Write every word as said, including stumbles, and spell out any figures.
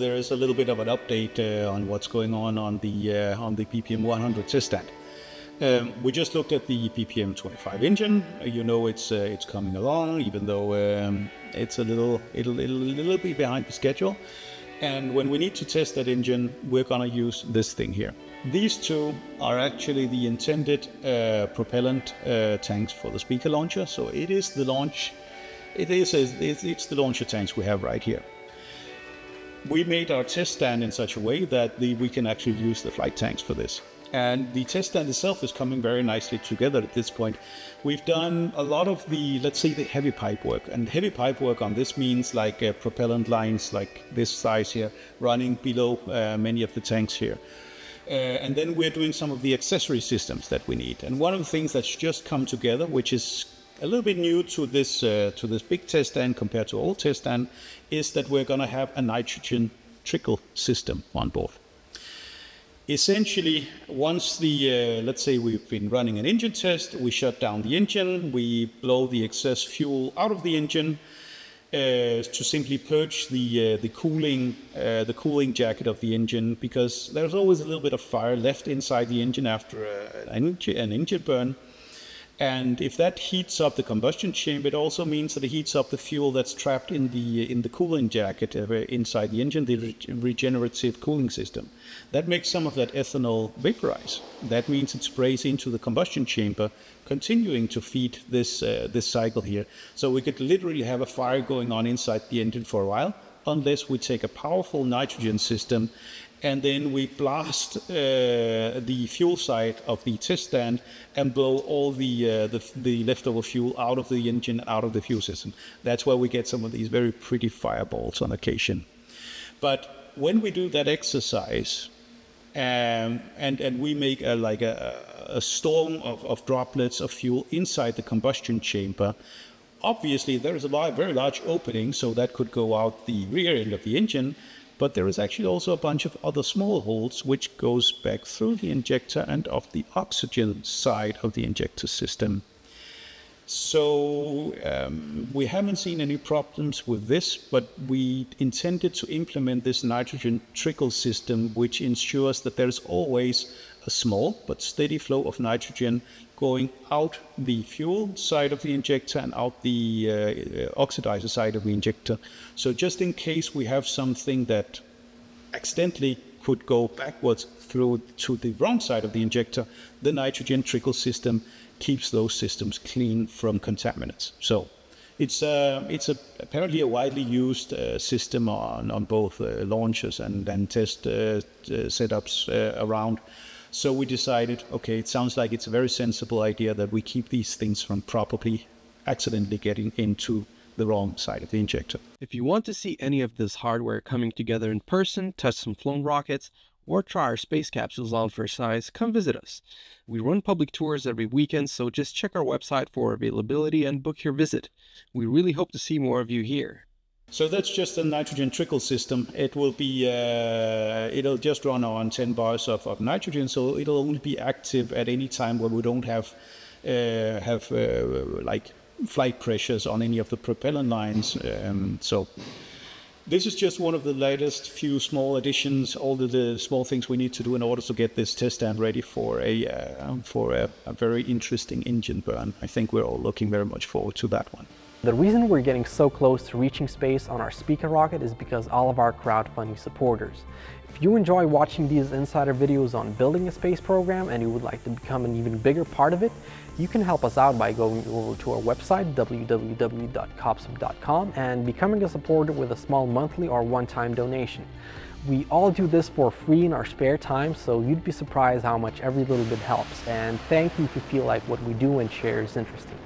There is a little bit of an update uh, on what's going on on the uh, on the P P M one hundred test stand. Um, we just looked at the P P M twenty-five engine. You know, it's uh, it's coming along, even though um, it's a little it'll, it'll a little bit behind the schedule. And when we need to test that engine, we're gonna use this thing here. These two are actually the intended uh, propellant uh, tanks for the Speaker launcher. So it is the launch, it is it's the launcher tanks we have right here. We made our test stand in such a way that the, we can actually use the flight tanks for this. And the test stand itself is coming very nicely together at this point. We've done a lot of the, let's say, the heavy pipe work. And heavy pipe work on this means like uh, propellant lines like this size here, running below uh, many of the tanks here. Uh, and then we're doing some of the accessory systems that we need. And one of the things that's just come together, which is a little bit new to this, uh, to this big test stand compared to old test stand, is that we're gonna have a nitrogen trickle system on board. Essentially, once the, uh, let's say we've been running an engine test, we shut down the engine, we blow the excess fuel out of the engine uh, to simply purge the, uh, the, cooling, uh, the cooling jacket of the engine, because there's always a little bit of fire left inside the engine after uh, an, engine, an engine burn. And if that heats up the combustion chamber, it also means that it heats up the fuel that's trapped in the in the cooling jacket inside the engine, the re regenerative cooling system. That makes some of that ethanol vaporize. That means it sprays into the combustion chamber, continuing to feed this uh, this cycle here. So we could literally have a fire going on inside the engine for a while, unless we take a powerful nitrogen system and then we blast uh, the fuel side of the test stand and blow all the, uh, the the leftover fuel out of the engine, out of the fuel system. That's why we get some of these very pretty fireballs on occasion. But when we do that exercise, um, and and we make a, like a, a storm of, of droplets of fuel inside the combustion chamber, obviously there is a large, very large opening, so that could go out the rear end of the engine. But there is actually also a bunch of other small holes which goes back through the injector and off the oxygen side of the injector system. So um, we haven't seen any problems with this, but we intended to implement this nitrogen trickle system, which ensures that there is always a small but steady flow of nitrogen going out the fuel side of the injector and out the uh, oxidizer side of the injector. So just in case we have something that accidentally could go backwards through to the wrong side of the injector, the nitrogen trickle system keeps those systems clean from contaminants. So it's, uh, it's a, apparently a widely used uh, system on, on both uh, launches and, and test uh, uh, setups uh, around. So we decided, okay, it sounds like it's a very sensible idea that we keep these things from probably accidentally getting into the wrong side of the injector. If you want to see any of this hardware coming together in person, test some flown rockets, or try our space capsules on for size, come visit us. We run public tours every weekend, so just check our website for availability and book your visit. We really hope to see more of you here. So that's just a nitrogen trickle system. It will be, uh, it'll just run on ten bars of, of nitrogen, so it'll only be active at any time where we don't have, uh, have uh, like flight pressures on any of the propellant lines. Um, so this is just one of the latest few small additions, all the, the small things we need to do in order to get this test stand ready for a uh, for a, a very interesting engine burn. I think we're all looking very much forward to that one. The reason we're getting so close to reaching space on our Speaker rocket is because all of our crowdfunding supporters. If you enjoy watching these insider videos on building a space program and you would like to become an even bigger part of it, you can help us out by going over to our website w w w dot copsub dot com and becoming a supporter with a small monthly or one-time donation. We all do this for free in our spare time, so you'd be surprised how much every little bit helps. And thank you if you feel like what we do and share is interesting.